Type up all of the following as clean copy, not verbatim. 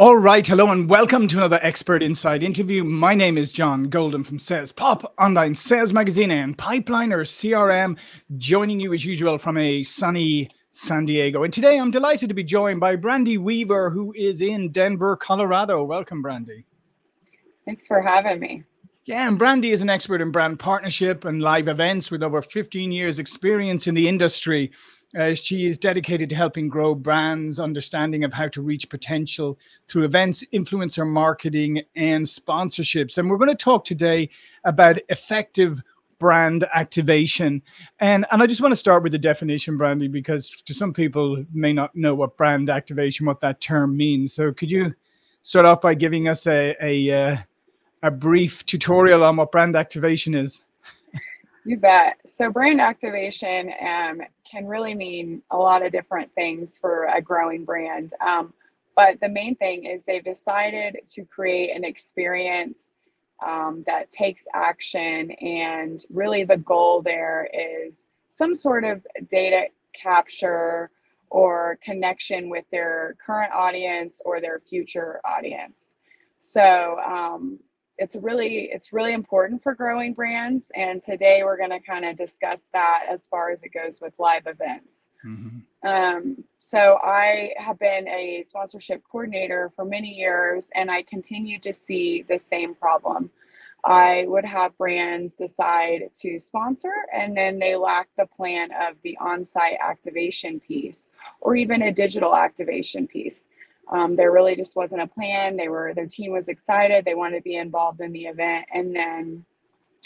All right, hello and welcome to another Expert Inside interview. My name is John Golden from Sales Pop Online Sales Magazine and Pipeliner CRM, joining you as usual from a sunny San Diego. And today I'm delighted to be joined by Brandie Weaver, who is in Denver, Colorado. Welcome, Brandie. Thanks for having me. Yeah, and Brandie is an expert in brand partnership and live events with over 15 years experience in the industry. She is dedicated to helping grow brands' understanding of how to reach potential through events, influencer marketing, and sponsorships. And we're going to talk today about effective brand activation. And I just want to start with the definition, Brandie, because to some people may not know what brand activation, what that term means. So could you start off by giving us a brief tutorial on what brand activation is? You bet. So brand activation can really mean a lot of different things for a growing brand. But the main thing is they've decided to create an experience that takes action. And really the goal there is some sort of data capture or connection with their current audience or their future audience. So it's really important for growing brands. And today we're going to kind of discuss that as far as it goes with live events. Mm-hmm. So I have been a sponsorship coordinator for many years, and I continue to see the same problem. I would have brands decide to sponsor, and then they lack the plan of the on-site activation piece, or even a digital activation piece. There really just wasn't a plan. Their team was excited. They wanted to be involved in the event. And then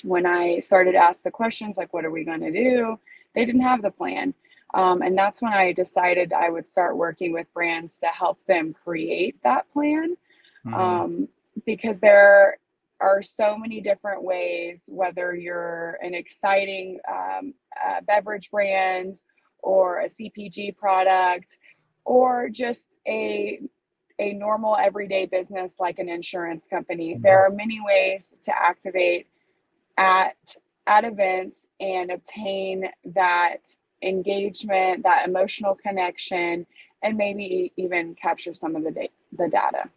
when I started to ask the questions, like, what are we going to do? They didn't have the plan. And that's when I decided I would start working with brands to help them create that plan. Mm-hmm. Because there are so many different ways, whether you're an exciting beverage brand or a CPG product, or just a normal everyday business like an insurance company. Mm-hmm. There are many ways to activate at events and obtain that engagement, that emotional connection, and maybe even capture some of the data.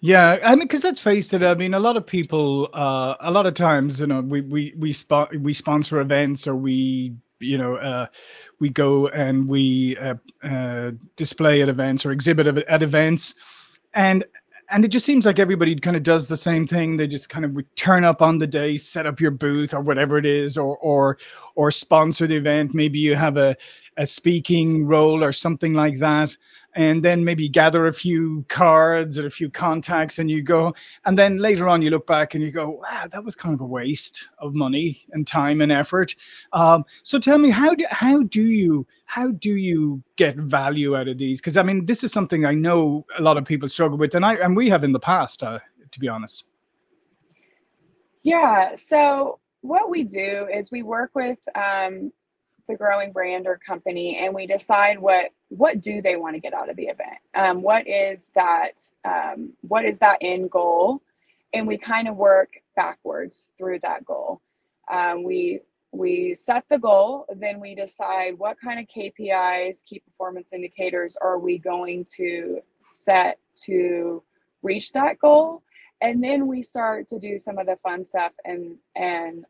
Yeah, I mean, because let's face it, I mean, a lot of people, a lot of times, you know, we sponsor events, or we, you know, we go and we display at events or exhibit at events, and it just seems like everybody kind of does the same thing. They just kind of turn up on the day, set up your booth or whatever it is, or sponsor the event. Maybe you have a speaking role or something like that, and then maybe gather a few cards and a few contacts, and you go, and then later on you look back and you go, wow, that was kind of a waste of money and time and effort. So tell me, how do you get value out of these? Because I mean, this is something I know a lot of people struggle with, and we have in the past, to be honest. Yeah. So what we do is we work with the growing brand or company, and we decide what do they want to get out of the event? What is that end goal? And we kind of work backwards through that goal. We set the goal, then we decide what kind of KPIs, key performance indicators, are we going to set to reach that goal? And then we start to do some of the fun stuff and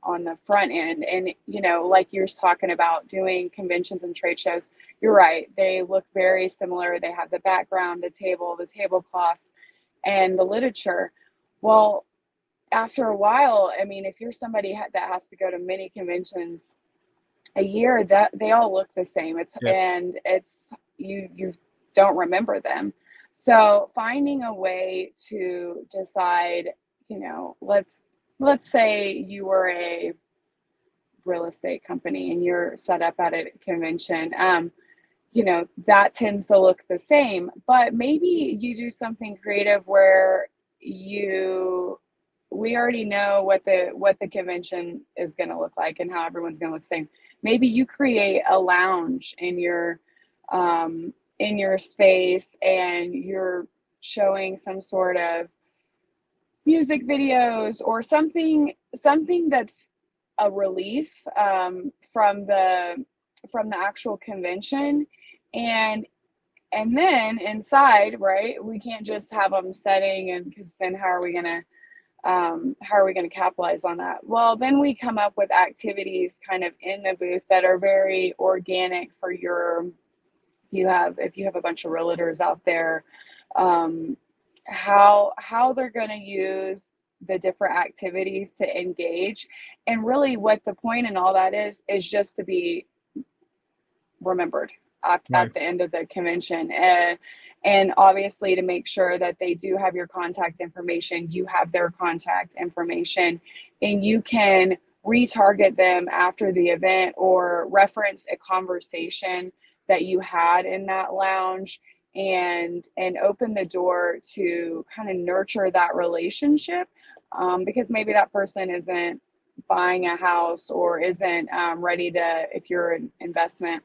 on the front end. And, you know, like you're talking about doing conventions and trade shows, you're right. They look very similar. They have the background, the table, the tablecloths, and the literature. Well, after a while, I mean, if you're somebody that has to go to many conventions a year, that they all look the same. It's, yeah. And it's, you don't remember them. So finding a way to decide, you know, let's say you were a real estate company and you're set up at a convention, you know, that tends to look the same, but maybe you do something creative where we already know what the convention is going to look like and how everyone's going to look the same. Maybe you create a lounge in your space, and you're showing some sort of music videos or something that's a relief from the actual convention, and And then inside, right, we can't just have them setting, and because then how are we going to capitalize on that? Well, then we come up with activities kind of in the booth that are very organic for if you have a bunch of realtors out there, how they're going to use the different activities to engage. And really what the point in all that is just to be remembered at the end of the convention. And obviously to make sure that they do have your contact information, you have their contact information, and you can retarget them after the event or reference a conversation that you had in that lounge and open the door to kind of nurture that relationship, because maybe that person isn't buying a house or isn't ready to, if you're an investment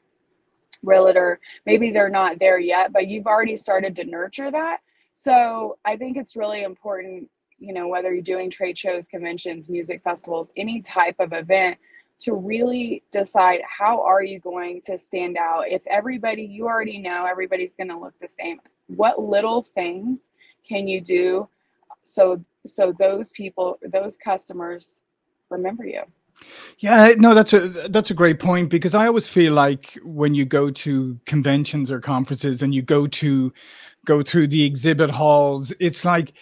realtor, maybe they're not there yet, but you've already started to nurture that. So I think it's really important, you know, whether you're doing trade shows, conventions, music festivals, any type of event, to really decide how are you going to stand out. If everybody, you already know everybody's going to look the same, what little things can you do so those people, those customers remember you? Yeah, no, that's a great point, because I always feel like when you go to conventions or conferences and you go through the exhibit halls, it's like,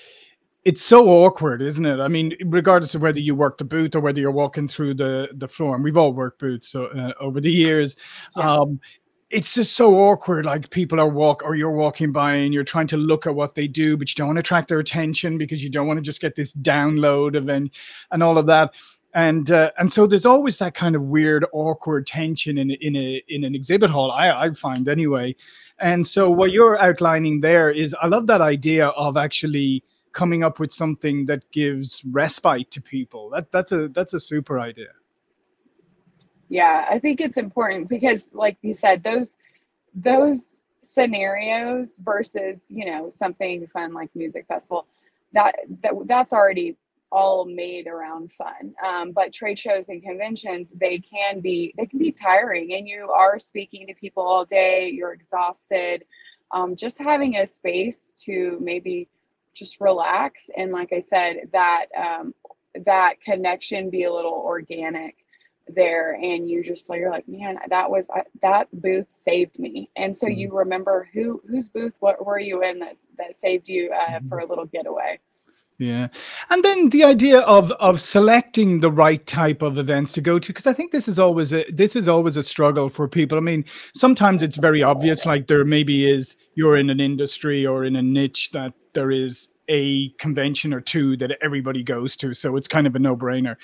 it's so awkward, isn't it? I mean, regardless of whether you work the booth or whether you're walking through the floor, and we've all worked booths over the years. Yeah. It's just so awkward. Like people you're walking by and you're trying to look at what they do, but you don't want to attract their attention because you don't want to just get this download of and all of that. And so there's always that kind of weird, awkward tension in an exhibit hall, I find anyway. And so what you're outlining there is, I love that idea of actually coming up with something that gives respite to people. That's a super idea. Yeah, I think it's important because, like you said, those scenarios versus, you know, something fun like music festival, that's already all made around fun. But trade shows and conventions, they can be tiring, and you are speaking to people all day. You're exhausted. Just having a space to maybe just relax. And like I said, that connection be a little organic there. And you just like, you're like, man, that booth saved me. And so you remember whose booth, what were you in that saved you for a little getaway. Yeah. And then the idea of selecting the right type of events to go to, because I think this is always a struggle for people. I mean, sometimes it's very obvious, like there maybe is, you're in an industry or in a niche that there is a convention or two that everybody goes to. So it's kind of a no-brainer.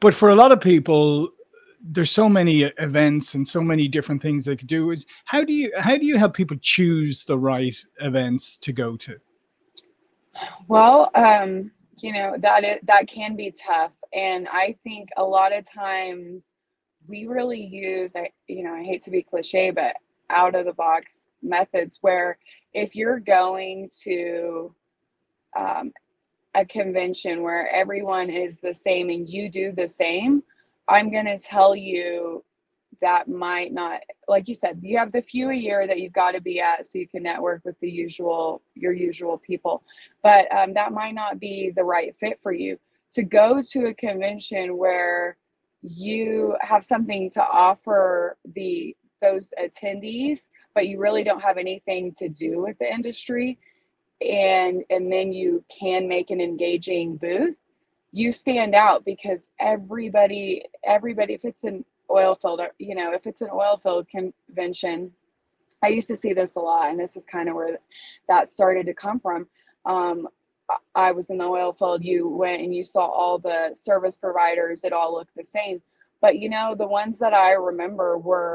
But for a lot of people, there's so many events and so many different things they could do. Is how do you help people choose the right events to go to? Well, you know, that can be tough. And I think a lot of times we really use, I hate to be cliche, but out of the box methods, where if you're going to a convention where everyone is the same and you do the same, I'm going to tell you that might not, like you said, you have the few a year that you've got to be at so you can network with your usual people, but that might not be the right fit for you. To go to a convention where you have something to offer those attendees, but you really don't have anything to do with the industry, and then you can make an engaging booth, you stand out because everybody, if it's an oil field, you know, if it's an oil field convention, I used to see this a lot, and this is kind of where that started to come from. I was in the oil field, you went and you saw all the service providers, it all looked the same. But, you know, the ones that I remember were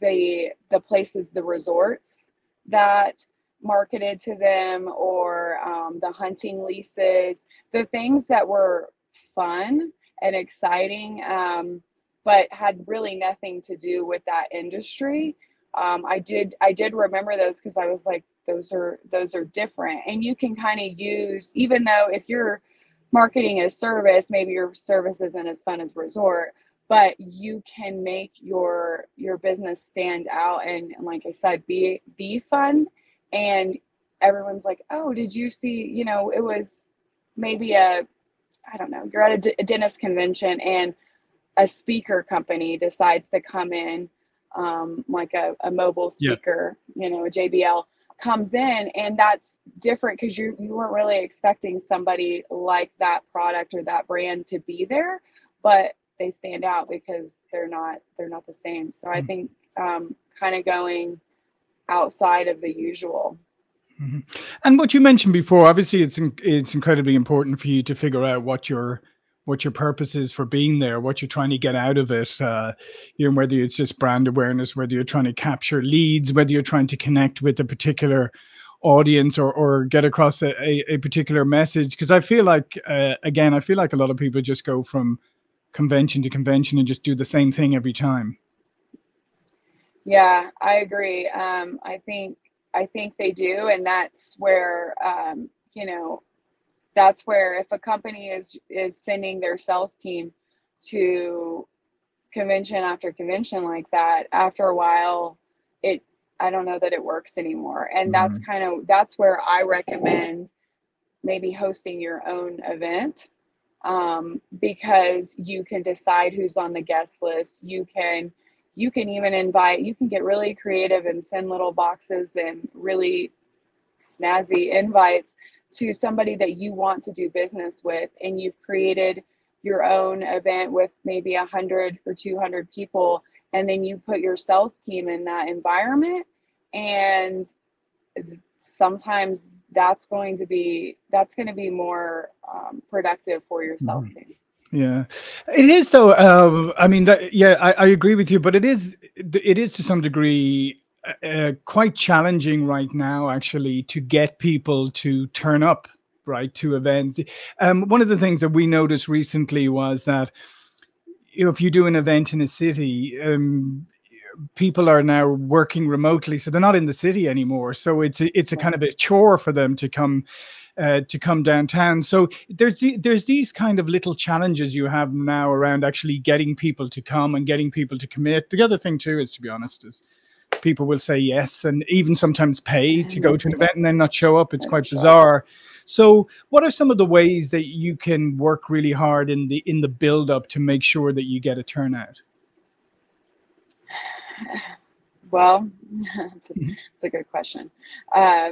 the places, the resorts that marketed to them, or the hunting leases, the things that were fun and exciting, but had really nothing to do with that industry. I did remember those because I was like, those are different. And you can kind of use, even though if you're marketing a service, maybe your service isn't as fun as resort, but you can make your business stand out. And like I said, be fun. And everyone's like, oh, did you see, you know, it was maybe you're at a dentist convention and a speaker company decides to come in, like a mobile speaker, you know, a JBL comes in, and that's different because you weren't really expecting somebody like that product or that brand to be there, but they stand out because they're not the same. So I think kind of going outside of the usual. Mm-hmm. And what you mentioned before, obviously it's incredibly important for you to figure out what your purpose is for being there, what you're trying to get out of it, you know, whether it's just brand awareness, whether you're trying to capture leads, whether you're trying to connect with a particular audience or get across a particular message. Because I feel like, again, I feel like a lot of people just go from convention to convention and just do the same thing every time. Yeah, I agree. I think they do. And that's where, you know, that's where if a company is sending their sales team to convention after convention like that, after a while, I don't know that it works anymore. And that's that's where I recommend maybe hosting your own event, because you can decide who's on the guest list. You can even invite, you can get really creative and send little boxes and really snazzy invites to somebody that you want to do business with. And you've created your own event with maybe 100 or 200 people. And then you put your sales team in that environment. And sometimes that's going to be more productive for your sales team. Yeah, it is though. I mean, I agree with you, but it is to some degree quite challenging right now, actually, to get people to turn up right to events. One of the things that we noticed recently was that, you know, if you do an event in a city, people are now working remotely, so they're not in the city anymore. So it's a kind of a chore for them to come. Downtown. So there's these kind of little challenges you have now around actually getting people to come and getting people to commit. The other thing too is, to be honest, is people will say yes and even sometimes pay to go to an event and then not show up. It's quite bizarre. So what are some of the ways that you can work really hard in the build up to make sure that you get a turnout? Well, it's a good question,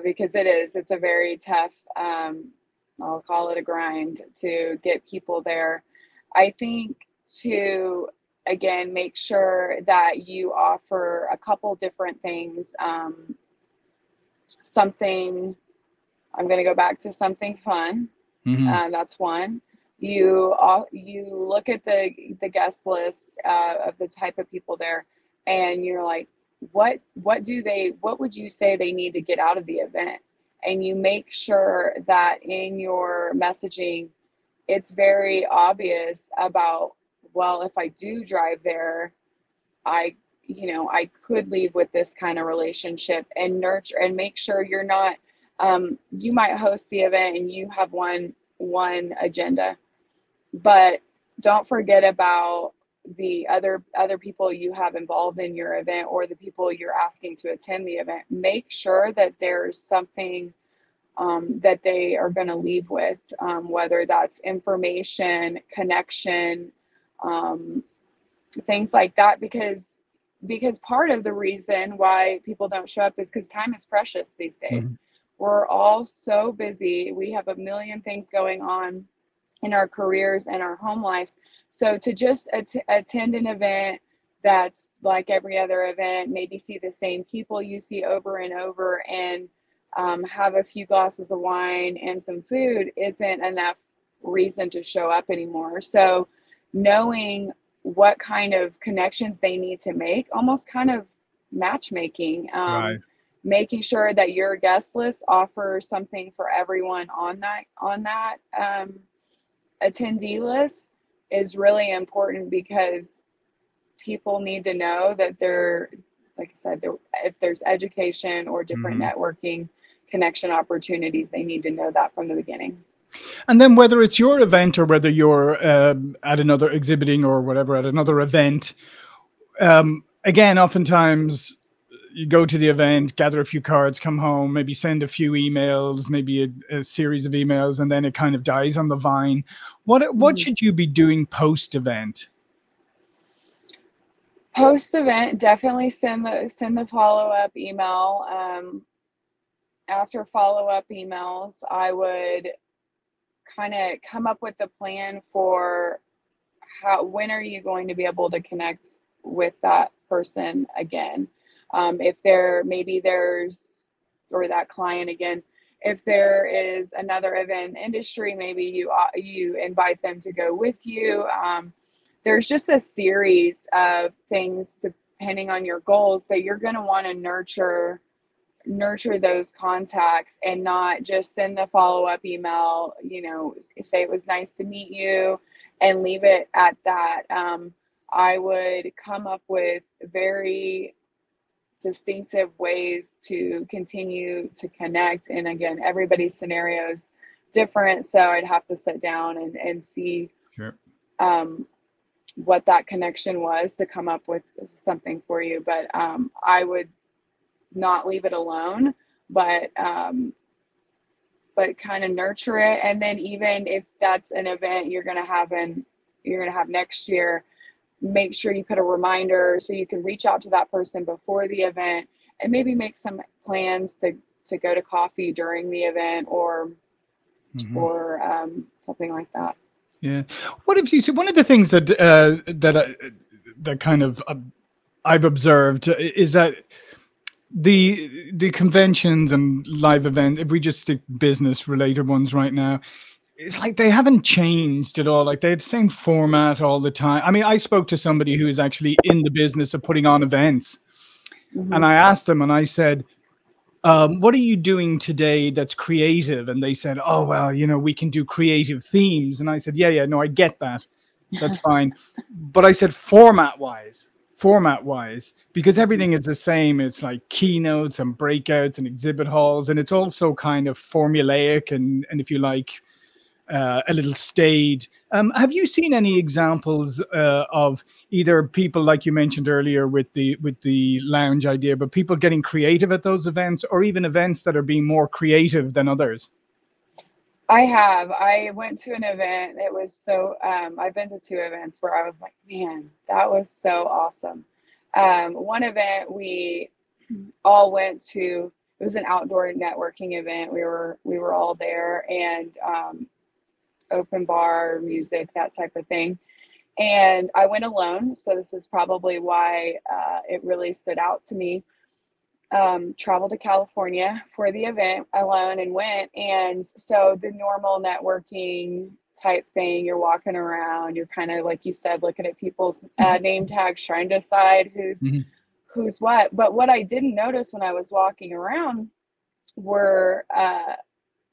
because it's a very tough, I'll call it a grind, to get people there. I think to, again, make sure that you offer a couple different things. I'm going to go back to something fun. Mm-hmm. That's one. You look at the guest list of the type of people there, and you're like, what would you say they need to get out of the event? And you make sure that in your messaging, it's very obvious about, well, if I do drive there, I could leave with this kind of relationship, and nurture and make sure you're not, you might host the event and you have one agenda, but don't forget about the other people you have involved in your event, or the people you're asking to attend the event. Make sure that there's something that they are going to leave with, whether that's information, connection, things like that, because part of the reason why people don't show up is because time is precious these days. Mm-hmm. We're all so busy. We have a million things going on in our careers and our home lives. So to just attend an event that's like every other event, maybe see the same people you see over and over, and have a few glasses of wine and some food, isn't enough reason to show up anymore. So knowing what kind of connections they need to make, almost kind of matchmaking, right. Making sure that your guest list offers something for everyone on that attendee list is really important, because people need to know that they're, like I said, if there's education or different networking connection opportunities, they need to know that from the beginning. And then whether it's your event or whether you're at another exhibiting or whatever at another event, again, oftentimes you go to the event, gather a few cards, come home, maybe send a few emails, maybe a series of emails, and then it kind of dies on the vine. What should you be doing post-event? Post-event, definitely send the follow-up email. After follow-up emails, I would kind of come up with a plan for when are you going to be able to connect with that person again. If there, maybe there's, or that client again, if there is another event industry, maybe you invite them to go with you. There's just a series of things, depending on your goals, that you're going to want to nurture those contacts and not just send the follow-up email, you know, say it was nice to meet you and leave it at that. I would come up with very distinctive ways to continue to connect. And again, everybody's scenario is different. So I'd have to sit down and see sure. What that connection was to come up with something for you. But I would not leave it alone, but kind of nurture it. And then even if that's an event you're going to have next year, make sure you put a reminder so you can reach out to that person before the event and maybe make some plans to go to coffee during the event or mm-hmm. or something like that. Yeah. What if you see one of the things that that kind of I've observed is that the conventions and live events, if we just stick business related ones right now, it's like they haven't changed at all. Like they have the same format all the time. I mean, I spoke to somebody who is actually in the business of putting on events. Mm-hmm. And I asked them and I said, what are you doing today that's creative? And they said, oh, well, you know, we can do creative themes. And I said, yeah, no, I get that. That's fine. But I said, format wise, because everything is the same. It's like keynotes and breakouts and exhibit halls. And it's also kind of formulaic and if you like, a little staid. Have you seen any examples of either people like you mentioned earlier with the lounge idea, but people getting creative at those events, or even events that are being more creative than others? I have. I went to an event. It was so. I've been to two events where I was like, man, that was so awesome. One event we all went to. It was an outdoor networking event. We were all there and. Open bar, music, that type of thing. And I went alone. So this is probably why it really stood out to me. Traveled to California for the event alone and went. And so the normal networking type thing, you're walking around, you're kind of, like you said, looking at people's name tags, trying to decide who's what. But what I didn't notice when I was walking around were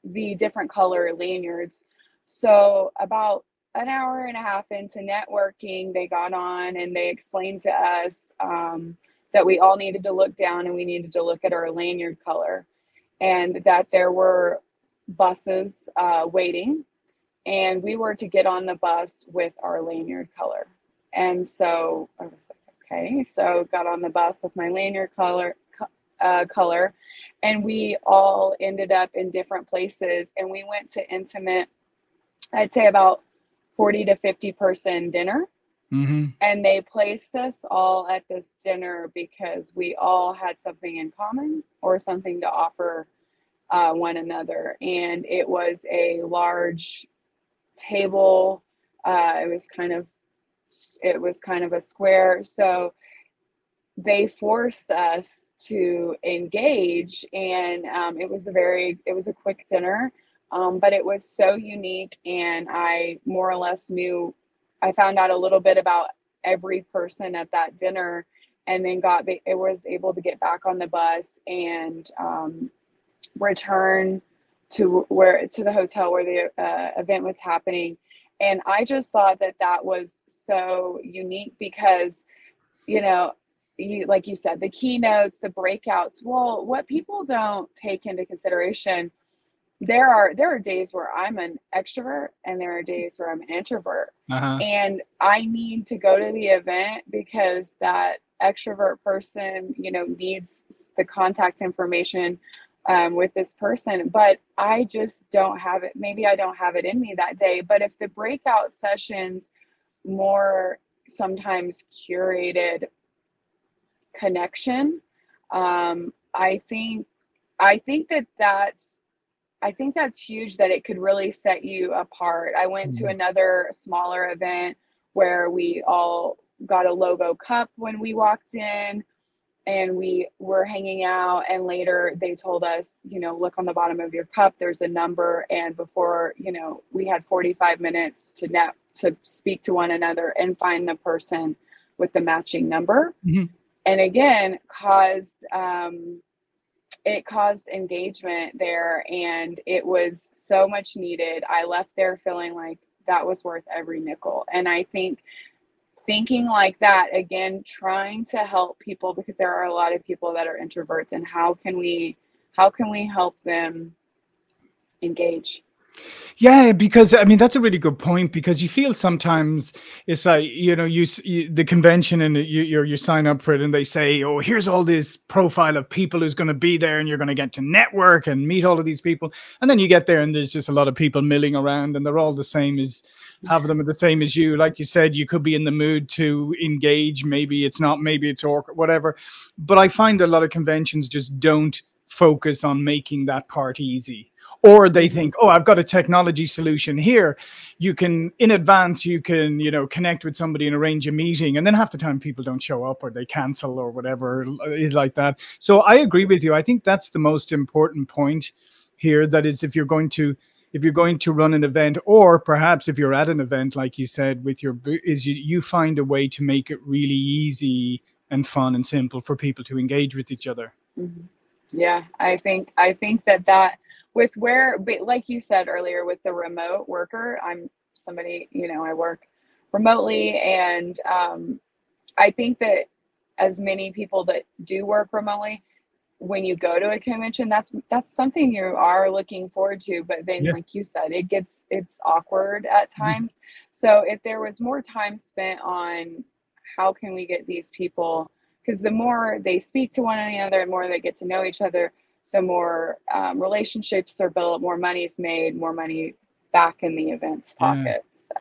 the different color lanyards. So about an hour and a half into networking, they got on and they explained to us that we all needed to look down and we needed to look at our lanyard color, and that there were buses waiting, and we were to get on the bus with our lanyard color. And so I was like, okay, so got on the bus with my lanyard color, and we all ended up in different places, and we went to intimate. I'd say about 40 to 50 person dinner. Mm-hmm. And they placed us all at this dinner because we all had something in common or something to offer one another. And it was a large table. It was kind of a square. So they forced us to engage, and it was a quick dinner. But it was so unique, and I more or less found out a little bit about every person at that dinner, and then was able to get back on the bus and return to the hotel where the event was happening. And I just thought that was so unique because, you know, like you said, the keynotes, the breakouts, well, what people don't take into consideration there are days where I'm an extrovert and there are days where I'm an introvert. Uh-huh. And I need to go to the event because that extrovert person, you know, needs the contact information with this person, but I just don't have it. Maybe I don't have it in me that day. But if the breakout sessions more sometimes curated connection, I think that's huge, that it could really set you apart. I went to another smaller event where we all got a logo cup when we walked in, and we were hanging out, and later they told us, you know, look on the bottom of your cup, there's a number. And before, you know, we had 45 minutes to speak to one another and find the person with the matching number. Mm-hmm. And again, it caused engagement there, and it was so much needed. I left there feeling like that was worth every nickel. And I think thinking like that, again, trying to help people, because there are a lot of people that are introverts, and how can we help them engage? Yeah, because I mean, that's a really good point, because you feel sometimes it's like, you know, you the convention, and you sign up for it, and they say, oh, here's all this profile of people who's going to be there, and you're going to get to network and meet all of these people. And then you get there and there's just a lot of people milling around, and they're all the same as half of them are the same as you. Like you said, you could be in the mood to engage. Maybe it's not, maybe it's awkward, whatever. But I find a lot of conventions just don't focus on making that part easy. Or they think, oh, I've got a technology solution here. You can, in advance, you know, connect with somebody and arrange a meeting. And then half the time people don't show up, or they cancel, or whatever like that. So I agree with you. I think that's the most important point here. That is, if you're going to run an event, or perhaps if you're at an event, like you said, you find a way to make it really easy and fun and simple for people to engage with each other. Mm-hmm. Yeah, I think that. With where, but like you said earlier, with the remote worker, I'm somebody, you know, I work remotely, and I think that as many people that do work remotely, when you go to a convention, that's something you are looking forward to. But then, like you said, it's awkward at times. Mm-hmm. So if there was more time spent on how can we get these people, because the more they speak to one another and more they get to know each other, the more relationships are built, more money is made, more money back in the event's pocket. So.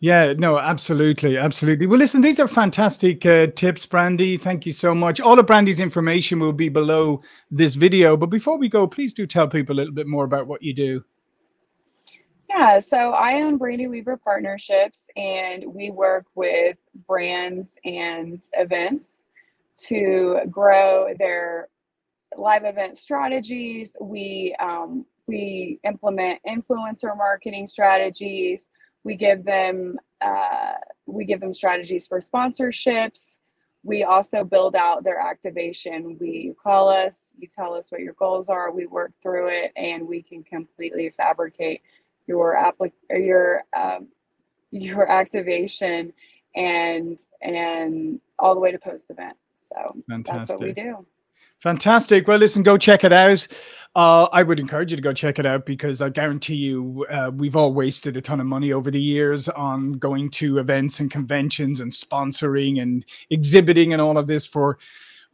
Yeah, no, absolutely. Absolutely. Well, listen, these are fantastic tips, Brandie. Thank you so much. All of Brandie's information will be below this video. But before we go, please do tell people a little bit more about what you do. Yeah, so I own Brandie Weaver Partnerships, and we work with brands and events to grow their live event strategies. We implement influencer marketing strategies. We give them strategies for sponsorships. We also build out their activation. You call us, you tell us what your goals are, we work through it, and we can completely fabricate your activation and all the way to post event. So fantastic. That's what we do. Fantastic. Well, listen, go check it out. I would encourage you to go check it out, because I guarantee you we've all wasted a ton of money over the years on going to events and conventions and sponsoring and exhibiting and all of this for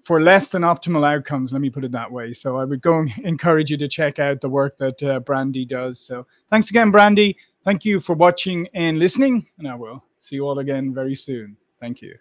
less than optimal outcomes. Let me put it that way. So I would go and encourage you to check out the work that Brandie does. So thanks again, Brandie. Thank you for watching and listening. And I will see you all again very soon. Thank you.